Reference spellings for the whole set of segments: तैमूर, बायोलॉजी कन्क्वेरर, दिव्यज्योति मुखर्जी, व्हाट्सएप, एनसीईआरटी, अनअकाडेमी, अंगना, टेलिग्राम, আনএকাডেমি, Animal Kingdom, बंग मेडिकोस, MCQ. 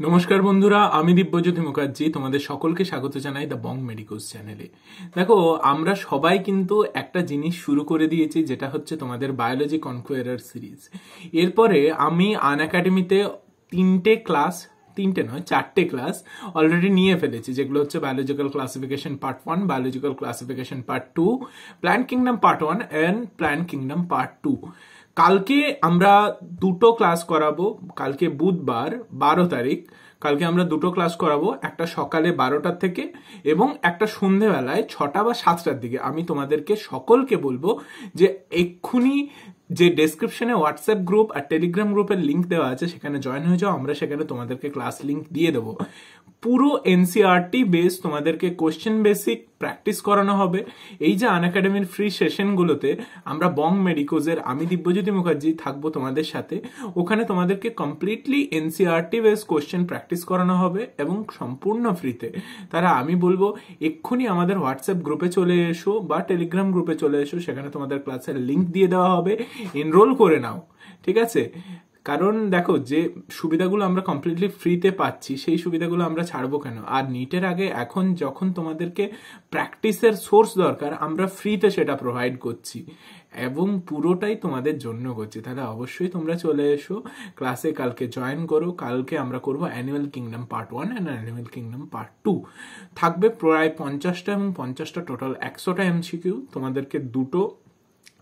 नमस्कार बंधुरा आमी दिव्यज्योति मुखर्जी तुम्हारे सकल के स्वागत जानाई द बंग मेडिकोस चैनेले। देखो आमरा सबाई किन्तु एकटा जिनिस शुरू करे दिएछि जेटा होच्छे तुम्हारे बायोलॉजी कन्क्वेरर सीरीज। एरपरे आमी अनअकाडेमीते चारटे क्लास अलरेडी निये फेलेछि जेगुलो होच्छे biological classification part 1, biological classification part 2, plant kingdom part 1 and plant kingdom part 2। कल के आम्रा दुटो क्लास कराबो कल के बुधवार 12 तारीख कल के दुटो क्लास कराबो एक सकाले 12टार थेके एबं एक सन्धे बेलाय 6टा बा 7टार दिके। आमी तोमादेरके सकलके बोलबो जे एखुनी जे डेस्क्रिप्शने व्हाट्सएप ग्रुप और टेलिग्राम ग्रुपेर लिंक देवा आछे सेखाने जॉइन हये जाओ। आमरा सेखाने तोमादेरके क्लास लिंक दिये देबो। पुरो एनसीईआरटी बेस तोमादेरके कोश्चेन बेसिक प्रैक्टिस करानो होबे। एई जे अनअकाडेमीर फ्री सेशनगुलोते आमरा बंग मेडिकोजेर आमी दिव्यज्योति मुखर्जी थाकबो तोमादेर साथे। ओखाने तोमादेरके completely एनसीईआरटी base question practice करानो होबे एबं सम्पूर्ण फ्रीते। तारा आमी बोलबो एक्षुनी आमादेर व्हाट्सएप ग्रुपे चले एसो बा टेलिग्राम ग्रुपे चले एसो, सेखाने तोमादेर क्लासेर लिंक दिये देवा होबे। एनरोल करे नाओ, ठीक आछे? कारण देखो जे सुविधागुलो आमरा कमप्लिटली फ्रीते पाচ্ছি সেই সুবিধাগুলো আমরা ছাড়বো কেন? আর নিটের আগে এখন যখন তোমাদেরকে প্র্যাকটিসের সোর্স দরকার আমরা ফ্রিতে সেটা প্রোভাইড করছি এবং পুরোটাই তোমাদের জন্য করছি। তাহলে অবশ্যই তোমরা চলে এসো ক্লাসে, কালকে জয়েন করো। কালকে আমরা করব animal kingdom part 1 and animal kingdom part 2। থাকবে প্রায় 50টা এবং 50টা টোটাল 100টা এমসিকিউ তোমাদেরকে দুটো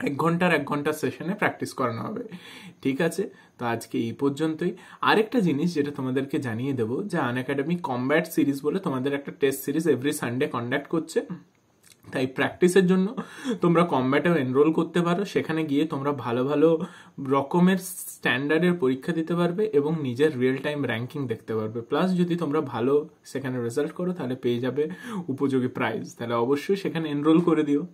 1 ঘন্টার 1 ঘন্টা সেশনে প্র্যাকটিস করানো হবে, ঠিক আছে? তো আজকে এই পর্যন্তই। আরেকটা জিনিস যেটা তোমাদেরকে জানিয়ে দেব যে আনএকাডেমি কমব্যাট সিরিজ বলে তোমাদের একটা test series every Sunday conduct করছে। তাই প্র্যাকটিসের জন্য তোমরা কমব্যাটে এনরোল করতে পারো। সেখানে গিয়ে তোমরা ভালো ভালো রকমের স্ট্যান্ডার্ডের পরীক্ষা দিতে পারবে এবং নিজের রিয়েল টাইম র্যাঙ্কিং দেখতে পারবে। প্লাস যদি তোমরা ভালো সেখানে রেজাল্ট করো তাহলে পেয়ে যাবে উপযোগী প্রাইজ। তাহলে অবশ্যই সেখানে এনরোল করে দিও।